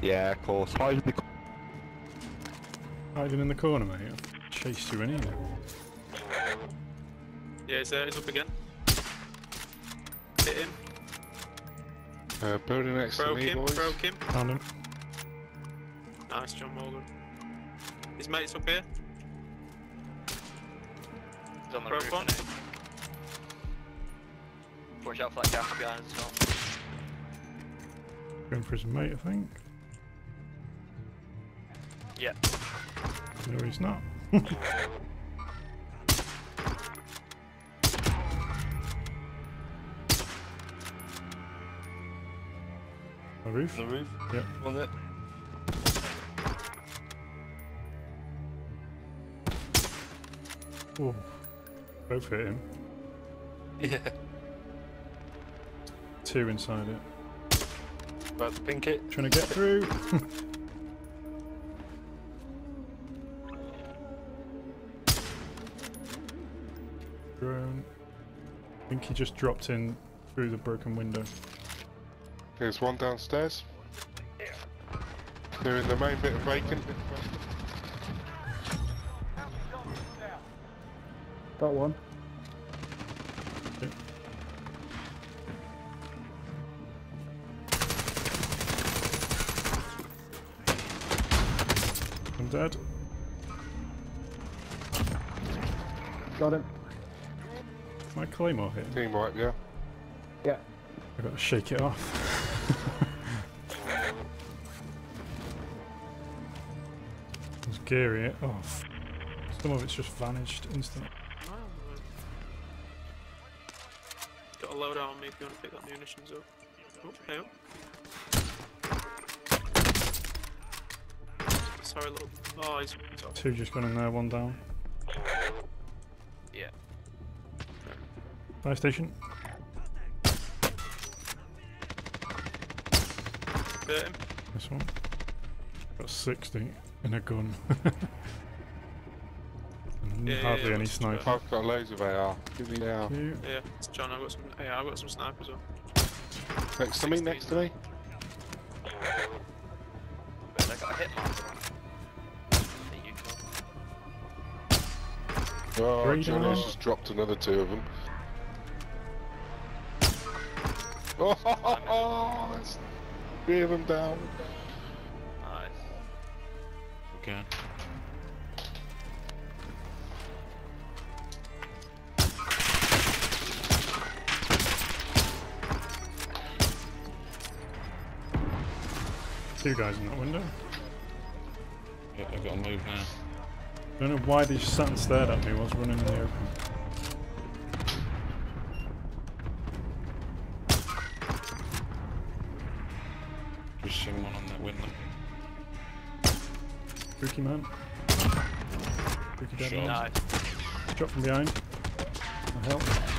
Yeah, of course. Hide in the corner. Hiding in the corner, mate. I've chased you in here. Yeah, he's up again. Hit him. Building next to me, boys. Broke him. Found him. Nice, John Morgan. His mate's up here. He's on the roof. Broke one. Watch out for that gap behind us as well. Going for his mate, I think. Yeah. No, he's not. The roof? The roof? Yep. On it. Oh. Both hit him. Yeah. Two inside it. About to pink it. Trying to get through. Drone. I think he just dropped in through the broken window. There's one downstairs. Yeah. They're in the main bit of vacant. Got one. Okay. I'm dead. Got him. My claymore hit. Team wipe, yeah. Yeah. I gotta shake it off. It's gearing it off. Some of it's just vanished instantly. Got a load on me if you want to pick that munitions up. Oh, hey up. Sorry, little. Oh, he's top. Two just gone in there, one down. Yeah. Fire station. This one. Got 60 in a gun. And yeah, hardly any sniper. I've got loads of AR. Give me AR. Yeah, it's John, I've got some AR, I've got some snipers on. Next to me, next to me. I got a hit marker. Oh, Johnny's just dropped another two of them. Oh, that's... Three of them down. Nice. Okay. Two guys in that window. Yeah, I've got to move now. I don't know why they just sat and stared at me whilst running in the open. Pushing one on that window. Spooky man. Spooky dead man. Nice. Shot from behind. I'll help.